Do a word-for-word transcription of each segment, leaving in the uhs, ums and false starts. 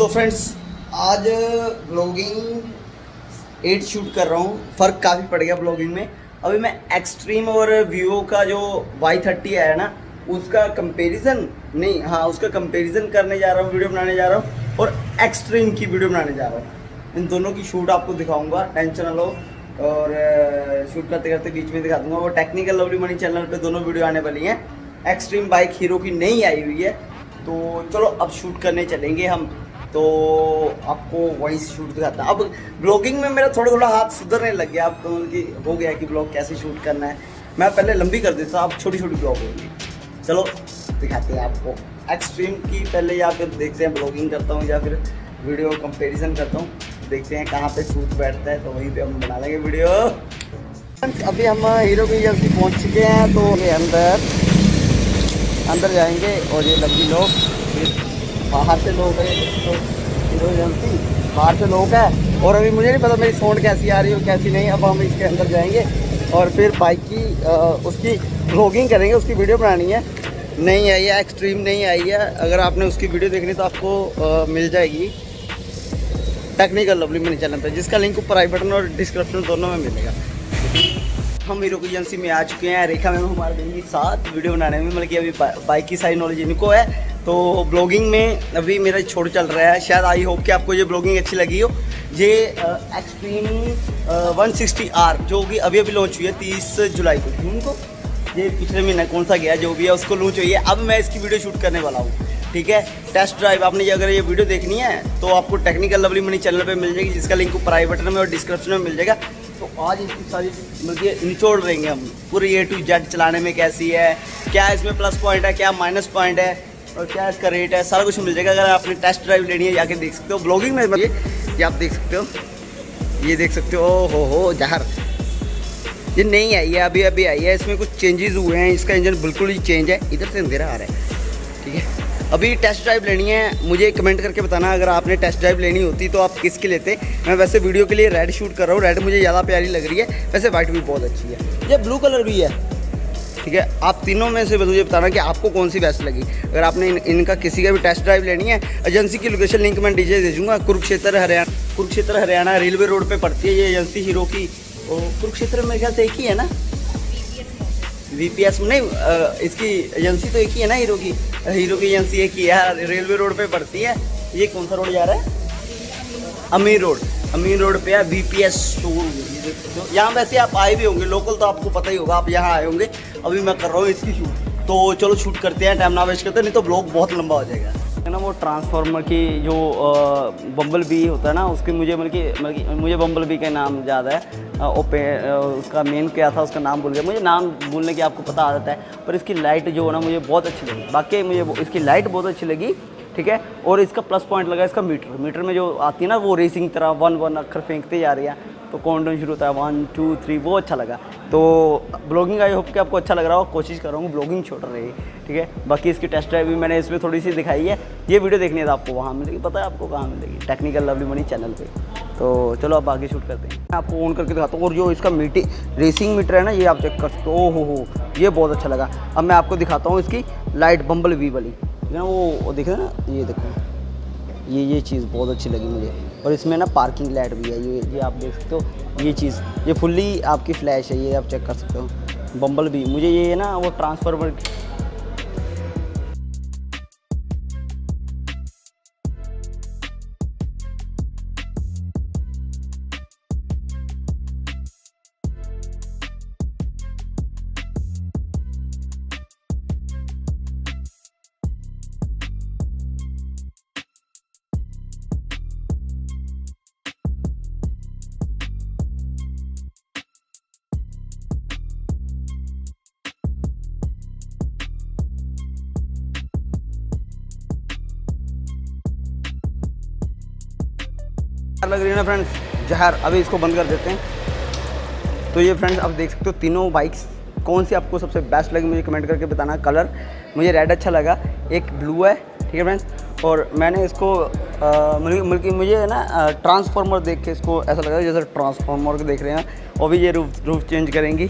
तो फ्रेंड्स आज blogging eight shoot कर रहा हूँ। फ़र्क काफ़ी पड़ गया ब्लॉगिंग में। अभी मैं एक्सट्रीम और वीवो का जो वाई थर्टी आया ना उसका कंपैरिजन नहीं हाँ उसका कंपैरिजन करने जा रहा हूँ, वीडियो बनाने जा रहा हूँ और एक्सट्रीम की वीडियो बनाने जा रहा हूँ। इन दोनों की शूट आपको दिखाऊँगा, टेंशन ना लो। और शूट करते करते बीच में दिखा दूँगा। वो टेक्निकल लवली मनी चैनल पे दोनों वीडियो आने वाली हैं। एक्सट्रीम बाइक हीरो की नई आई हुई है, तो चलो अब शूट करने चलेंगे हम, तो आपको वहीं से शूट दिखाता हूँ। अब ब्लॉगिंग में मेरा थोड़ा थोड़ा हाथ सुधरने लग गया। अब तो कि हो गया कि ब्लॉग कैसे शूट करना है। मैं पहले लंबी कर देता, अब छोटी छोटी ब्लॉग होगी। चलो दिखाते हैं आपको एक्सट्रीम की पहले, या फिर देखते हैं ब्लॉगिंग करता हूँ या फिर वीडियो कंपेरिजन करता हूँ, देखते हैं कहाँ पे सूट बैठता है, तो वहीं पे हम बना लेंगे वीडियो। अभी हम हीरो की जल्दी पहुँच चुके हैं, तो ये अंदर अंदर जाएंगे और ये लंबी लोग बाहर से लोग हैं, तो हीरो एजेंसी बाहर से लोग हैं। और अभी मुझे नहीं पता मेरी साउंड कैसी आ रही है कैसी नहीं। अब हम इसके अंदर जाएंगे और फिर बाइक की आ, उसकी ब्लॉगिंग करेंगे, उसकी वीडियो बनानी है। नहीं आई है एक्सट्रीम, नहीं आई है। अगर आपने उसकी वीडियो देखनी तो आपको आ, मिल जाएगी टेक्निकल लवली मनी चैनल पे, जिसका लिंक ऊपर आई बटन और डिस्क्रिप्शन दोनों में मिलेगा। हम हीरो की एजेंसी में आ चुके हैं। रेखा मैम हमारे मेरे साथ वीडियो बनाने में, मतलब कि अभी बा, बाइक की सारी नॉलेज इनको है, तो ब्लॉगिंग में अभी मेरा छोड़ चल रहा है। शायद आई होप कि आपको ये ब्लॉगिंग अच्छी लगी हो। ये एक्सट्रीम वन सिक्सटी आर जो कि अभी अभी लॉन्च हुई है तीस जुलाई को, जून को, ये पिछले महीना कौन सा गया जो भी है उसको लॉन्च हुई है। अब मैं इसकी वीडियो शूट करने वाला हूँ, ठीक है। टेस्ट ड्राइव आपने अगर ये वीडियो देखनी है तो आपको टेक्निकल लवली मनी चैनल पे मिल जाएगी, जिसका लिंक ऊपर आई बटन में और डिस्क्रिप्शन में मिल जाएगा। तो आज इसकी सारी मतलब निचोड़ देंगे हम पूरी ए टू जेड, चलाने में कैसी है, क्या इसमें प्लस पॉइंट है, क्या माइनस पॉइंट है और क्या इसका रेट है, सारा कुछ मिल जाएगा। अगर आपने टेस्ट ड्राइव लेनी है जाके देख सकते हो। ब्लॉगिंग में ये, ये आप देख सकते हो, ये देख सकते हो। ओ हो हो जहर, ये नहीं आई है, अभी अभी आई है। इसमें कुछ चेंजेस हुए हैं, इसका इंजन बिल्कुल ही चेंज है। इधर से अंधेरा आ रहा है, ठीक है। अभी टेस्ट ड्राइव लेनी है, मुझे कमेंट करके बताना अगर आपने टेस्ट ड्राइव लेनी होती तो आप किसके लेते। मैं वैसे वीडियो के लिए रेड शूट कर रहा हूँ, रेड मुझे ज़्यादा प्यारी लग रही है। वैसे वाइट भी बहुत अच्छी है, ये ब्लू कलर भी है, ठीक है। आप तीनों में से मुझे बताना कि आपको कौन सी बेस्ट लगी। अगर आपने इन, इनका किसी का भी टेस्ट ड्राइव लेनी है, एजेंसी की लोकेशन लिंक मैं डीजे दे दूँगा। कुरुक्षेत्र हरियाणा कुरुक्षेत्र हरियाणा रेलवे रोड पर पड़ती है ये एजेंसी हीरो की। कुरुक्षेत्र मेरे ख्याल से एक ही है ना, वीपीएस में नहीं, इसकी एजेंसी तो एक ही है ना हीरो की। हीरो की एजेंसी एक ही है, रेलवे रोड पे पड़ती है। ये कौन सा रोड जा रहा है, अमीन रोड, अमीन रोड पे है वीपीएस स्टोर। यहाँ वैसे आप आए भी होंगे, लोकल तो आपको पता ही होगा, आप यहाँ आए होंगे। अभी मैं कर रहा हूँ इसकी शूट, तो चलो शूट करते हैं, टाइम ना वेस्ट करते, नहीं तो ब्लॉग बहुत लंबा हो जाएगा, है ना। वो ट्रांसफार्मर की जो बम्बल बी होता है ना, उसकी मुझे मतलब मुझे बम्बल बी के नाम ज़्यादा है। ओपे उसका मेन क्या था, उसका नाम भूल गया। मुझे नाम भूलने की आपको पता आ जाता है, पर इसकी लाइट जो है ना मुझे बहुत अच्छी लगी। बाकी मुझे इसकी लाइट बहुत अच्छी लगी, ठीक है। और इसका प्लस पॉइंट लगा इसका मीटर, मीटर में जो आती है ना वो रेसिंग तरह वन वन अक्खर फेंकते जा रही है, तो काउंटडाउन शुरू होता है वन टू थ्री, वो अच्छा लगा। तो ब्लॉगिंग आई होप कि आपको अच्छा लग रहा हो। कोशिश कर रहा हूँ ब्लॉगिंग छोड़ रही, ठीक है। बाकी इसकी टेस्ट ड्राइव भी मैंने इसमें थोड़ी सी दिखाई है। ये वीडियो देखनी है तो आपको वहाँ मिलेगी, पता है आपको कहाँ मिलेगी, टेक्निकल लवली मनी चैनल पे। तो चलो आप आगे शूट करते हैं, आपको ऑन करके दिखाता हूँ। और जो इसका मीटर रेसिंग मीटर है ना, ये आप चेक कर सकते हो। ओ हो, ये बहुत अच्छा लगा। अब मैं आपको दिखाता हूँ इसकी लाइट बम्बल वी वाली, ठीक है ना। वो देखे ना, ये देखो, ये ये चीज़ बहुत अच्छी लगी मुझे। और इसमें ना पार्किंग लाइट भी है, ये ये आप देख सकते हो। ये चीज़ ये फुल्ली आपकी फ्लैश है, ये आप चेक कर सकते हो। बम्बल भी मुझे ये है ना, वो ट्रांसफार्मर लग रही है ना फ्रेंड्स, जहर। अभी इसको बंद कर देते हैं। तो ये फ्रेंड्स आप देख सकते हो तीनों बाइक्स, कौन सी आपको सबसे बेस्ट लगी मुझे कमेंट करके बताना। कलर मुझे रेड अच्छा लगा, एक ब्लू है, ठीक है फ्रेंड्स। और मैंने इसको बल्कि मुझे है ना ट्रांसफार्मर देख के इसको ऐसा लगा जैसे ट्रांसफार्मर को देख रहे हैं। और भी ये रूफ रूफ चेंज करेंगी,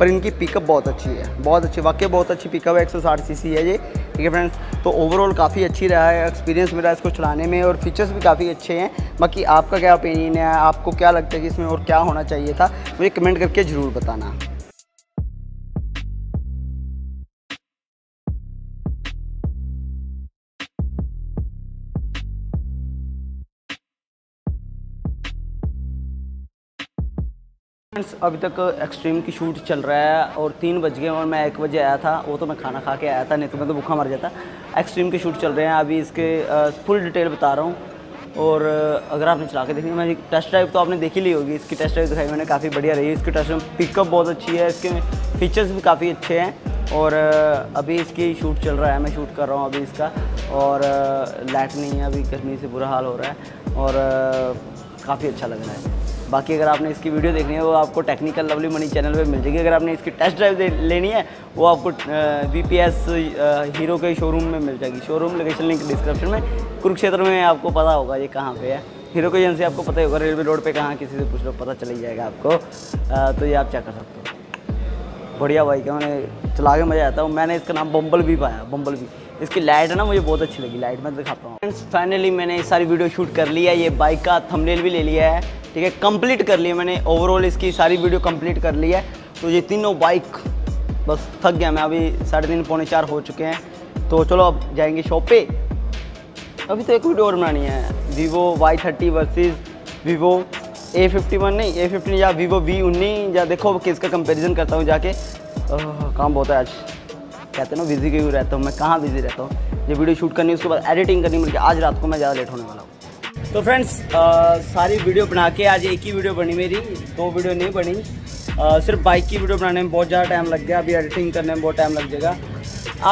पर इनकी पिकअप बहुत अच्छी है, बहुत अच्छी, वाकई बहुत अच्छी पिकअप है। एक सौ साठ सी सी है ये, ठीक है फ्रेंड्स। तो ओवरऑल काफ़ी अच्छी रहा है एक्सपीरियंस मेरा इसको चलाने में और फीचर्स भी काफ़ी अच्छे हैं। बाकी आपका क्या ओपिनियन है, आपको क्या लगता है कि इसमें और क्या होना चाहिए था, मुझे कमेंट करके ज़रूर बताना। फ्रेंड्स अभी तक एक्सट्रीम की शूट चल रहा है और तीन बज गए और मैं एक बजे आया था, वो तो मैं खाना खा के आया था, नहीं तो मैं तो भूखा मर जाता। एक्सट्रीम के शूट चल रहे हैं अभी, इसके फुल डिटेल बता रहा हूँ। और अगर आपने चला के देखी, मैं टेस्ट ड्राइव तो आपने देखी ली होगी, इसकी टेस्ट ड्राइव दिखाई मैंने, काफ़ी बढ़िया रही है। इसकी टेस्ट ड्राइव पिकअप बहुत अच्छी है, इसके फीचर्स भी काफ़ी अच्छे हैं। और अभी इसकी शूट चल रहा है, मैं शूट कर रहा हूँ अभी इसका, और लाइट नहीं है, अभी गर्मी से बुरा हाल हो रहा है और काफ़ी अच्छा लग रहा है। बाकी अगर आपने इसकी वीडियो देखनी है वो आपको टेक्निकल लवली मनी चैनल पे मिल जाएगी। अगर आपने इसकी टेस्ट ड्राइव लेनी है वो आपको बीपीएस हीरो के शोरूम में मिल जाएगी। शोरूम लोकेशन लिंक डिस्क्रिप्शन में। कुरुक्षेत्र में आपको पता होगा ये कहाँ पे है, हीरो की एजेंसी आपको पता ही होगा, रेलवे रोड पे कहाँ, किसी से पूछ लो पता चल जाएगा आपको। आ, तो ये आप चेक कर सकते हो, बढ़िया बाइक है, मैंने चला के मज़ा आता हूँ। मैंने इसका नाम बम्बल भी पाया, बम्बल भी। इसकी लाइट है ना, मुझे बहुत अच्छी लगी, लाइट मैं दिखाता हूँ। फ्रेंड्स फाइनली मैंने सारी वीडियो शूट कर ली है, ये बाइक का थंबनेल भी ले लिया है, ठीक है, कंप्लीट कर लिया मैंने। ओवरऑल इसकी सारी वीडियो कंप्लीट कर ली है। तो ये तीनों बाइक बस थक गया मैं, अभी साढ़े तीन पौने चार हो चुके हैं। तो चलो अब जाएंगे शॉप पे। अभी तो एक वीडियो और बनानी है, Vivo Y thirty versus Vivo A fifty one नहीं ए फिफ्टी या वीवो वी उन्नीस या देखो किसका कंपेरिजन करता हूँ जाके। ओह, काम बहुत है आज, कहते हैं ना बिजी क्यों रहता हूँ मैं, कहाँ बिजी रहता हूँ। ये वीडियो शूट करनी है, उसके बाद एडिटिंग करनी मुझे, आज रात को मैं ज़्यादा लेट होने वाला हूँ। तो फ्रेंड्स सारी वीडियो बना के, आज एक ही वीडियो बनी मेरी, दो वीडियो नहीं बनी। आ, सिर्फ बाइक की वीडियो बनाने में बहुत ज़्यादा टाइम लग गया, अभी एडिटिंग करने में बहुत टाइम लग जाएगा।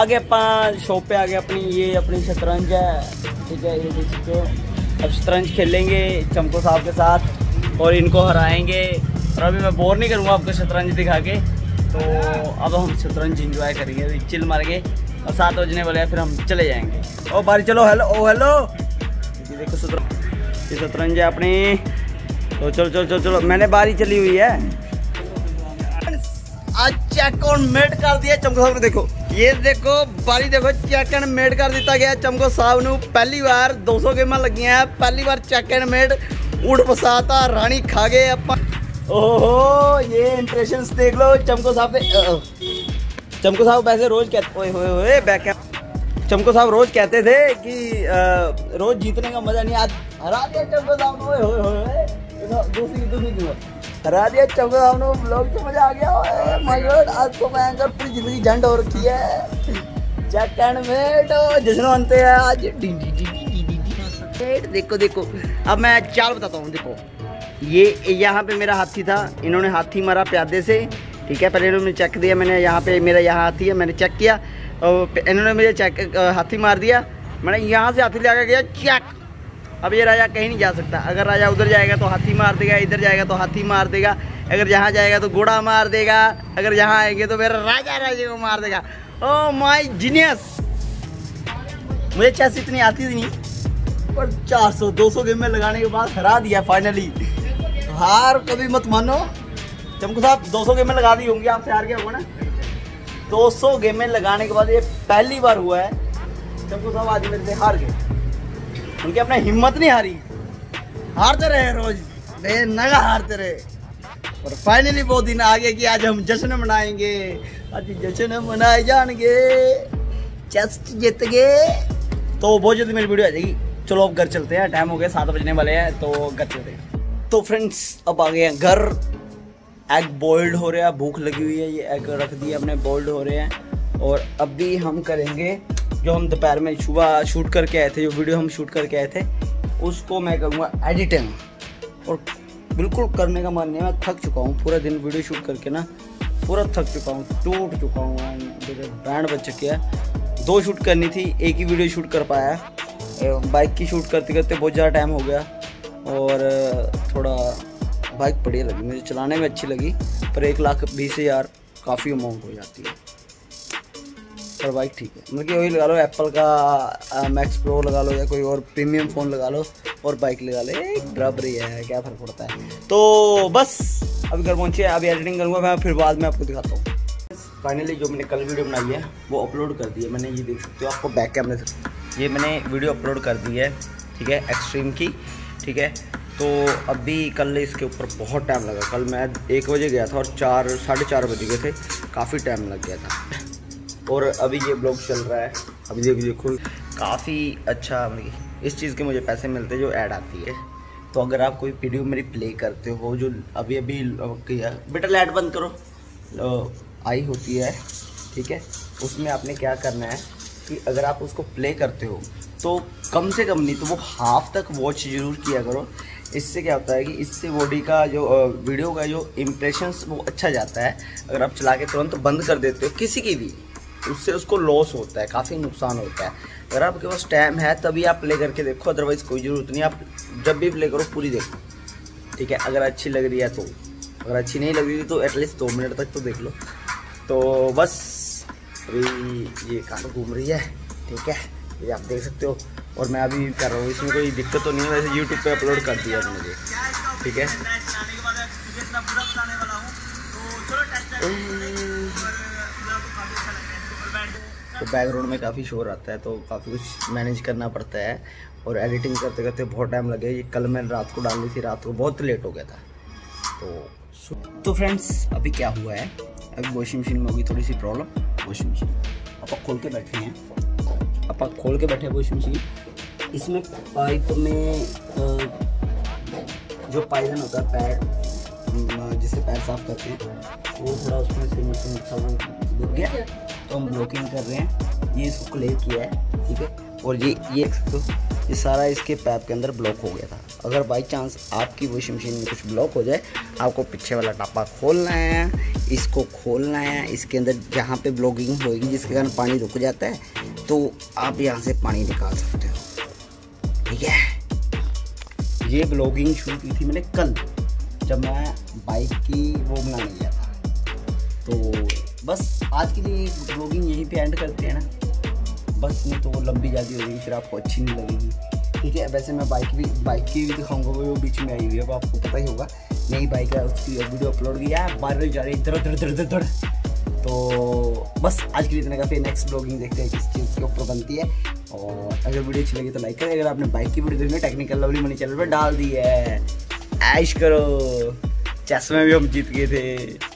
आगे अपन शॉप पे आगे अपनी ये अपनी शतरंज है, ठीक है, ये इसको अब शतरंज खेलेंगे चमको साहब के साथ और इनको हराएंगे। और अभी मैं बोर नहीं करूँगा आपको शतरंज दिखा के, तो अब हम शतरंज इंजॉय करेंगे, अभी चिल मार के। और सात बजने वाले हैं, फिर हम चले जाएँगे। ओ भाई चलो, हेलो ओ हेलो, देखो शतरंज, ये शतरंज है अपनी। तो चलो चलो चलो चलो, मैंने बारी चली हुई है, आज चेक और मेट कर दिया चमको साहब ने। देखो ये देखो बारी, देखो चेक एंड मेट कर दिया गया चमको साहब ने। पहली बार दो सौ गेम लगियां हैं, पहली बार चेक एंड मेट, उठ फसाता रानी खा गए अपन। ओहो ये इंप्रेशंस देख लो चमको साहब के। चमको साहब वैसे रोज कहते, ओए होए होए बैक, चमको साहब रोज कहते थे कि आ, रोज जीतने का मजा नहीं, आज हरा दिया चमको साहब ने। ओए होए दूसरी दूसरी दूसरी हरा दिया चमको साहब ने, ब्लॉग तो मजा आ गया। ओए माय गॉड, आज तो मैं पूरी जिंदगी झंड हो रखी है। चेक एंड मेट जश्न बनते हैं आज। डी डी डी डी देखो देखो, अब मैं चाल बताता हूँ। देखो ये यहाँ पे मेरा हाथी था, इन्होंने हाथी मारा प्यादे से, ठीक है, पहले इन्होंने चेक दिया, मैंने यहाँ पे मेरा यहाँ हाथी है, मैंने चेक किया और इन्होंने मुझे चेक हाथी मार दिया, मैंने यहाँ से हाथी लगा गया चेक। अब ये राजा कहीं नहीं जा सकता, अगर राजा उधर जाएगा तो हाथी मार देगा, इधर जाएगा तो हाथी मार देगा, अगर यहाँ जाएगा तो घोड़ा मार देगा, अगर यहाँ आएंगे तो मेरा राजा राजे को मार देगा। ओह माय जीनियस, मुझे चेस इतनी आती थी नहीं, पर चार सौ दो सौ गेम में लगाने के बाद हरा दिया फाइनली। हार कभी मत मानो चमको साहब, दो सौ गेमें लगा दी होंगी आपसे, हार गया होगा ना। दो सौ गेमें लगाने के बाद ये पहली बार हुआ है चमको साहब आज मेरे से हार गए, उनकी अपने हिम्मत नहीं हारी, हारते रहे रोज, नए नगा हारते रहे। और फाइनली वो दिन आ गया कि आज हम जश्न मनाएंगे, आज जश्न मनाए जाएंगे, चेस्ट जीत गए। तो वो जल्दी मेरी वीडियो आ जाएगी। चलो अब घर चलते हैं, टाइम हो गया, सात बजने वाले हैं, तो घर चलते हैं। तो फ्रेंड्स अब आ गए हैं घर, एग बॉइल्ड हो रहा है, भूख लगी हुई है, ये एग रख दिए हमने, बॉइल्ड हो रहे हैं। और अभी हम करेंगे जो हम दोपहर में सुबह शूट करके आए थे, जो वीडियो हम शूट करके आए थे उसको मैं करूँगा एडिटिंग। और बिल्कुल करने का मन नहीं, मैं थक चुका हूँ, पूरा दिन वीडियो शूट करके ना पूरा थक चुका हूँ, टूट चुका हूँ, बैंड बच चुकी है। दो शूट करनी थी, एक ही वीडियो शूट कर पाया, बाइक की शूट करते करते बहुत ज़्यादा टाइम हो गया। और थोड़ा बाइक बढ़िया लगी मुझे, चलाने में अच्छी लगी, पर एक लाख बीस हज़ार काफ़ी अमाउंट हो जाती है, पर बाइक ठीक है। मतलब कि वही लगा लो, एप्पल का मैक्स प्रो लगा लो या कोई और प्रीमियम फ़ोन लगा लो और बाइक लगा लो, एक बराबर ही है, क्या फ़र्क पड़ता है। तो बस अभी घर पहुँचे, अभी एडिटिंग करूँगा मैं, फिर बाद में आपको दिखाता हूँ। फाइनली जो मैंने कल वीडियो बनाई है वो अपलोड कर दी है मैंने, ये देख सकते हो आपको बैक कैमरे से ये मैंने वीडियो अपलोड कर दी है, ठीक है, एक्सट्रीम की, ठीक है। तो अभी कल इसके ऊपर बहुत टाइम लगा, कल मैं एक बजे गया था और चार साढ़े चार बजे गए थे, काफ़ी टाइम लग गया था। और अभी ये ब्लॉग चल रहा है, अभी देख देखो काफ़ी अच्छा, मतलब इस चीज़ के मुझे पैसे मिलते हैं जो ऐड आती है। तो अगर आप कोई वीडियो मेरी प्ले करते हो जो अभी अभी किया, बेटा लाइट बंद करो, आई होती है, ठीक है, उसमें आपने क्या करना है कि अगर आप उसको प्ले करते हो तो कम से कम नहीं तो वो हाफ तक वॉच जरूर किया करो। इससे क्या होता है कि इससे बॉडी का जो वीडियो का जो इम्प्रेशंस वो अच्छा जाता है। अगर आप चला के तुरंत तो बंद कर देते हो किसी की भी, उससे उसको लॉस होता है, काफ़ी नुकसान होता है। अगर आपके पास टाइम है तभी आप प्ले करके देखो, अदरवाइज़ कोई ज़रूरत नहीं, आप जब भी प्ले करो पूरी देखो, ठीक है। अगर अच्छी लग रही है तो, अगर अच्छी नहीं लग रही तो एटलीस्ट दो मिनट तक तो देख लो। तो बस अभी ये कार घूम रही है, ठीक है, ये आप देख सकते हो। और मैं अभी कर रहा हूँ, इसमें कोई दिक्कत तो नहीं है, वैसे यूट्यूब पे अपलोड कर दिया है मुझे, ठीक है। तो बैकग्राउंड में काफ़ी शोर आता है, तो काफ़ी कुछ मैनेज करना पड़ता है। और एडिटिंग करते करते बहुत टाइम लगे, ये कल मैंने रात को डाली थी, रात को बहुत लेट हो गया था। तो तो फ्रेंड्स अभी क्या हुआ है, अभी वॉशिंग मशीन में होगी थोड़ी सी प्रॉब्लम। वॉशिंग मशीन आपा खोल के बैठे हैं, आपा खोल के बैठे हैं वॉशिंग मशीन। इसमें पाइप में जो पायदान होता है पैर, जिसे पैर साफ करते हैं, वो थोड़ा उसमें सीमेंट से मिक्स होकर डूब गया, तो हम ब्लॉकिंग कर रहे हैं। ये इसको क्ले किया है, ठीक है, और ये ये तो ये सारा इसके पैप के अंदर ब्लॉक हो गया था। अगर बाई चांस आपकी वॉशिंग मशीन में कुछ ब्लॉक हो जाए, आपको पीछे वाला टापा खोलना है, इसको खोलना है, इसके अंदर जहाँ पे ब्लॉकिंग होगी जिसके कारण पानी रुक जाता है, तो आप यहाँ से पानी निकाल सकते हो, ठीक है। ये ब्लॉगिंग शुरू की थी मैंने कल, जब मैं बाइक की वो बना लिया था। तो बस आज के लिए ब्लॉगिंग यहीं पे एंड करते हैं ना, बस नहीं तो वो लंबी ज़्यादा होगी, फिर आपको अच्छी नहीं लगेगी, ठीक है। वैसे मैं बाइक भी बाइक की भी दिखाऊंगा, वो बीच में आई हुई है, अब आपको पता ही होगा, नई बाइक है, उसकी वीडियो अपलोड किया है, वायरल जा रही है, इधर उधर उधर उधर। तो बस आज के लिए इतना काफ़ी, नेक्स्ट ब्लॉगिंग देखते हैं किस चीज़ के ऊपर बनती है। और अगर वीडियो अच्छी लगी तो लाइक करें, अगर आपने बाइक की वीडियो देखी है टेक्निकल लवली मनी चैनल पर डाल दी है, ऐश करो। चश्मे भी हम जीत गए थे।